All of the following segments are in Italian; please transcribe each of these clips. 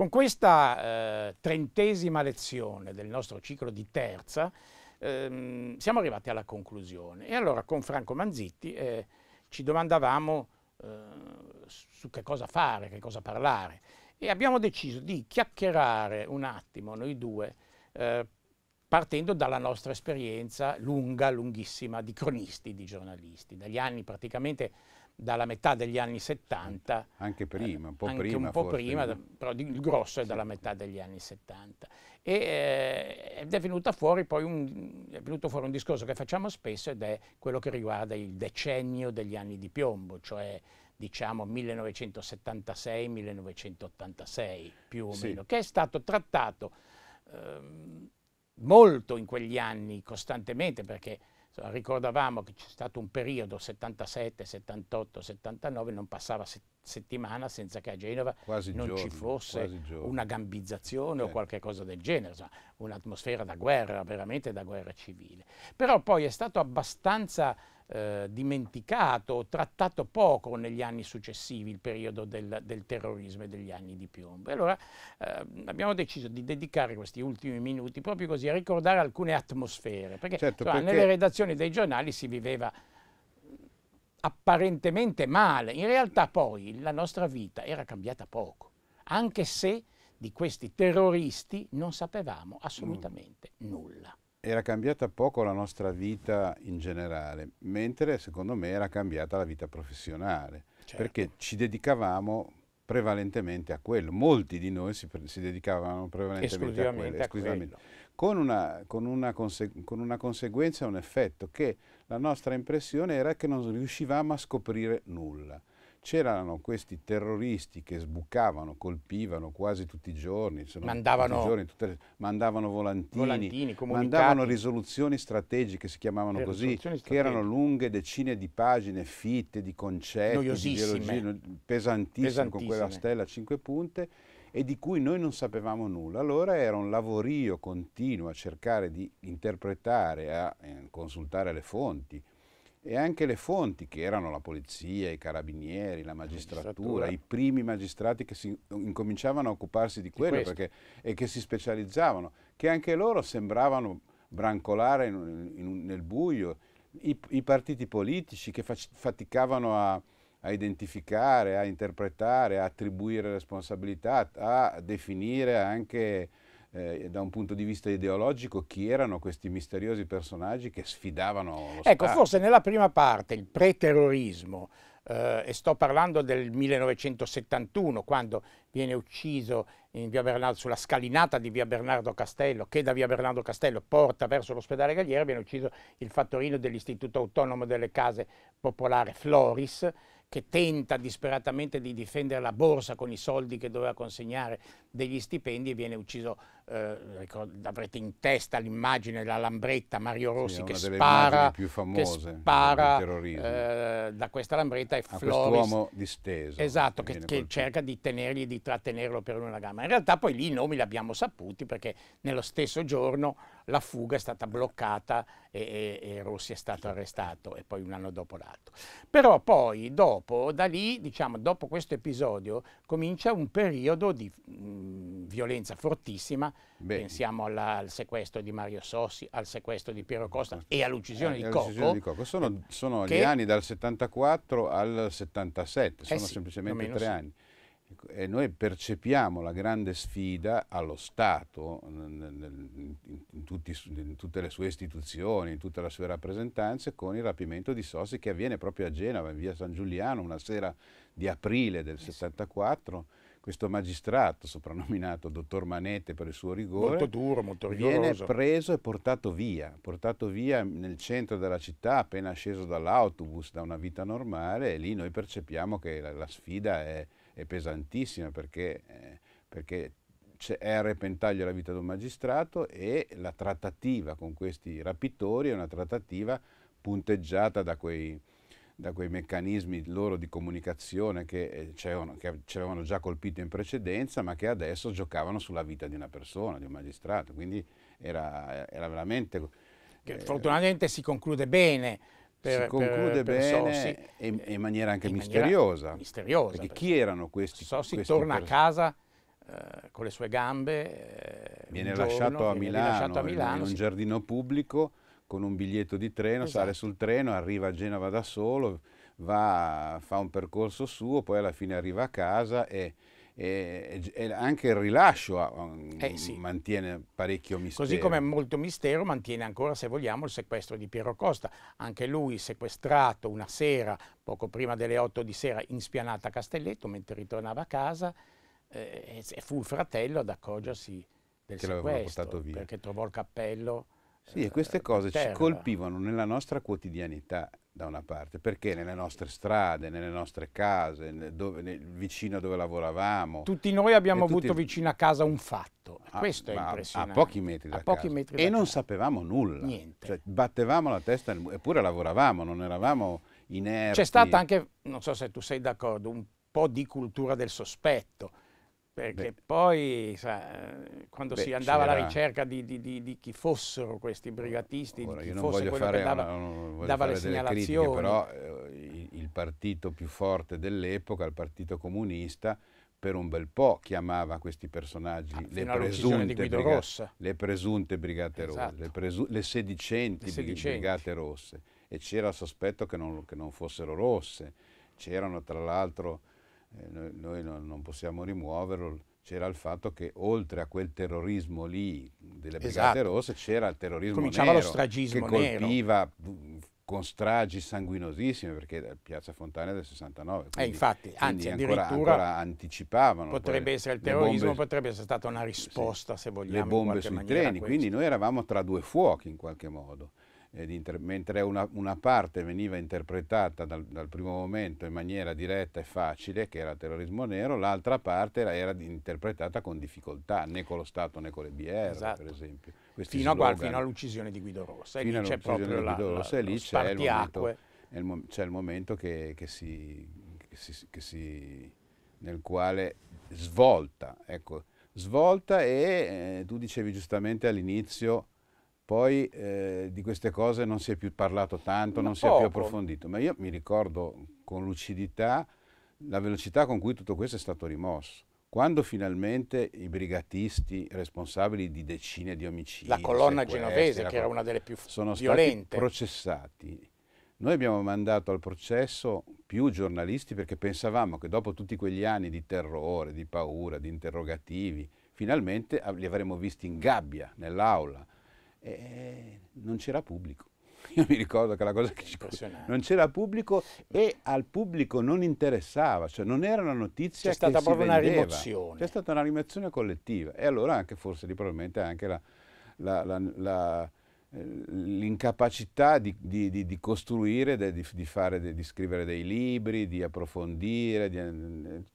Con questa trentesima lezione del nostro ciclo di Terza siamo arrivati alla conclusione e allora con Franco Manzitti ci domandavamo su che cosa fare, che cosa parlare e abbiamo deciso di chiacchierare un attimo noi due partendo dalla nostra esperienza lunga, lunghissima di cronisti, di giornalisti, dagli anni praticamente dalla metà degli anni 70. Anche prima, un po' prima, però il grosso è dalla metà degli anni 70. Ed è venuto fuori poi un discorso che facciamo spesso ed è quello che riguarda il decennio degli anni di piombo, cioè diciamo 1976-1986 più o meno, che è stato trattato molto in quegli anni costantemente perché ricordavamo che c'è stato un periodo 77, 78, 79, non passava settimana senza che a Genova ci fosse una gambizzazione o qualche cosa del genere, un'atmosfera da guerra, veramente da guerra civile. Però poi è stato abbastanza dimenticato, trattato poco negli anni successivi il periodo del terrorismo e degli anni di piombo. E allora abbiamo deciso di dedicare questi ultimi minuti proprio così a ricordare alcune atmosfere, perché, perché nelle redazioni dei giornali si viveva apparentemente male, in realtà poi la nostra vita era cambiata poco, anche se di questi terroristi non sapevamo assolutamente nulla. Era cambiata poco la nostra vita in generale, mentre secondo me era cambiata la vita professionale, perché ci dedicavamo prevalentemente a quello, molti di noi si dedicavano prevalentemente a quello, esclusivamente. Con una conseguenza e un effetto che la nostra impressione era che non riuscivamo a scoprire nulla. C'erano questi terroristi che sbucavano, colpivano quasi tutti i giorni, mandavano volantini, mandavano risoluzioni strategiche, si chiamavano così, che erano lunghe decine di pagine fitte di concetti, di ideologie, pesantissime, con quella stella a 5 punte, e di cui noi non sapevamo nulla. Allora era un lavorio continuo a cercare di interpretare, a consultare le fonti. E anche le fonti che erano la polizia, i carabinieri, la magistratura, i primi magistrati che si incominciavano a occuparsi di quello e che si specializzavano, che anche loro sembravano brancolare nel buio, i partiti politici che faticavano a identificare, a interpretare, a attribuire responsabilità, a definire anche da un punto di vista ideologico chi erano questi misteriosi personaggi che sfidavano lo Stato. Ecco, forse nella prima parte il preterrorismo, e sto parlando del 1971 quando viene ucciso in via Bernardo, sulla scalinata di via Bernardo Castello, che da via Bernardo Castello porta verso l'ospedale Galliera, viene ucciso il fattorino dell'Istituto Autonomo delle Case Popolare Floris, che tenta disperatamente di difendere la borsa con i soldi che doveva consegnare degli stipendi e viene ucciso, avrete in testa l'immagine della Lambretta, Mario Rossi che spara da questa Lambretta e Floris, quest'uomo disteso. Esatto, che cerca di tenergli, di trattenerlo per una gamba. In realtà poi lì i nomi li abbiamo saputi perché nello stesso giorno la fuga è stata bloccata e Rossi è stato arrestato e poi un anno dopo l'altro. Però poi dopo questo episodio comincia un periodo di violenza fortissima. Pensiamo al sequestro di Mario Sossi, al sequestro di Piero Costa e all'uccisione di Cocco. Sono gli anni dal 74 al 77, sono semplicemente 3 anni. E noi percepiamo la grande sfida allo Stato, in tutte le sue istituzioni, in tutte le sue rappresentanze, con il rapimento di Sossi che avviene proprio a Genova, in via San Giuliano, una sera di aprile del 74. Questo magistrato, soprannominato dottor Manette per il suo rigore, molto duro, molto rigoroso, viene preso e portato via nel centro della città, appena sceso dall'autobus, da una vita normale, e lì noi percepiamo che la sfida è pesantissima perché è a repentaglio la vita di un magistrato e la trattativa con questi rapitori è una trattativa punteggiata da quei meccanismi loro di comunicazione che ci avevano già colpito in precedenza, ma che adesso giocavano sulla vita di una persona, di un magistrato. Quindi era veramente... Che fortunatamente si conclude bene. E in maniera anche misteriosa. Perché chi erano questi? Sossi torna a casa con le sue gambe. Viene lasciato a Milano, in un giardino pubblico, con un biglietto di treno, esatto. Sale sul treno, arriva a Genova da solo, fa un percorso suo, poi alla fine arriva a casa e anche il rilascio sì. Mantiene parecchio mistero. Così come molto mistero mantiene ancora, se vogliamo, il sequestro di Piero Costa. Anche lui sequestrato una sera, poco prima delle 8 di sera, in spianata a Castelletto, mentre ritornava a casa, e fu il fratello ad accorgersi del sequestro, perché trovò il cappello. Sì, e queste cose ci colpivano nella nostra quotidianità, da una parte, perché nelle nostre strade, nelle nostre case, vicino dove lavoravamo. Tutti noi abbiamo avuto vicino a casa un fatto, questo è impressionante. A pochi metri da casa. E non sapevamo nulla. Niente. Cioè, battevamo la testa, eppure lavoravamo, non eravamo inerti. C'è stata anche, non so se tu sei d'accordo, un po' di cultura del sospetto. Perché poi, sa, quando si andava alla ricerca di chi fossero questi brigatisti, ora, di chi fosse quello che dava le segnalazioni. Critiche, però il partito più forte dell'epoca, il Partito Comunista, per un bel po' chiamava questi personaggi le presunte Brigate Rosse, esatto. le sedicenti Brigate Rosse. E c'era il sospetto che non fossero rosse. C'erano, tra l'altro... Noi non possiamo rimuoverlo, c'era il fatto che oltre a quel terrorismo lì delle Brigate esatto. Rosse c'era il terrorismo nero, che colpiva con stragi sanguinosissime, perché Piazza Fontana è del 69, quindi, infatti, anzi, addirittura anticipavano. Potrebbe essere il terrorismo, potrebbe essere stata una risposta, sì, se vogliamo, le bombe sui treni, quindi noi eravamo tra due fuochi in qualche modo. Mentre una parte veniva interpretata dal primo momento in maniera diretta e facile, che era il terrorismo nero, l'altra parte era interpretata con difficoltà, né con lo Stato né con le BR, esatto. Per esempio. Fino all'uccisione di Guido Rossa. E lì c'è proprio il momento nel quale svolta. Ecco, svolta e tu dicevi giustamente all'inizio, poi di queste cose non si è più parlato tanto, non si è più approfondito, ma io mi ricordo con lucidità la velocità con cui tutto questo è stato rimosso. Quando finalmente i brigatisti responsabili di decine di omicidi, la colonna genovese, che era una delle più violente, sono stati processati, noi abbiamo mandato al processo più giornalisti perché pensavamo che dopo tutti quegli anni di terrore, di paura, di interrogativi, finalmente li avremmo visti in gabbia nell'aula. E non c'era pubblico. Io mi ricordo che la cosa che non c'era pubblico e al pubblico non interessava, cioè non era una notizia che si vendeva. C'è stata proprio una rimozione. C'è stata una rimozione collettiva e allora anche forse probabilmente anche l'incapacità di costruire, di scrivere dei libri, di approfondire,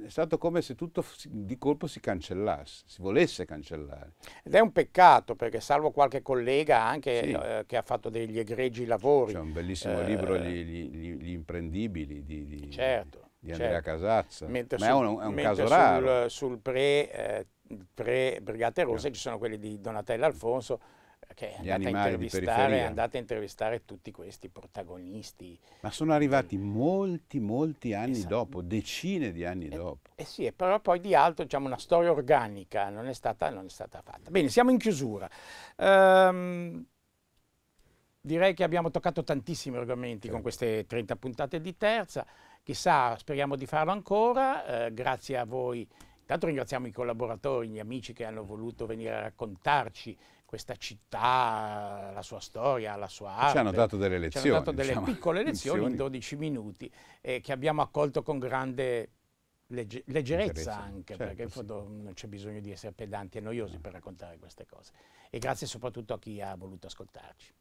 è stato come se tutto di colpo si cancellasse, si volesse cancellare. Ed è un peccato, perché salvo qualche collega anche sì. Che ha fatto degli egregi lavori. C'è un bellissimo libro, Gli Imprendibili, di Andrea Casazza. Mentre è un caso raro. Sul pre-Brigate Rosse ci sono quelli di Donatella Alfonso, che è andata a intervistare tutti questi protagonisti. Ma sono arrivati molti anni esatto. dopo, decine di anni dopo. Eh sì, però poi di altro, diciamo, una storia organica non è stata fatta. Bene, siamo in chiusura. Direi che abbiamo toccato tantissimi argomenti con queste 30 puntate di Terza. Chissà, speriamo di farlo ancora. Grazie a voi. Intanto ringraziamo i collaboratori, gli amici che hanno voluto venire a raccontarci questa città, la sua storia, la sua arte. Ci hanno dato delle lezioni. Ci hanno dato delle piccole lezioni in 12 minuti che abbiamo accolto con grande leggerezza anche, certo, perché in fondo non c'è bisogno di essere pedanti e noiosi per raccontare queste cose. E grazie soprattutto a chi ha voluto ascoltarci.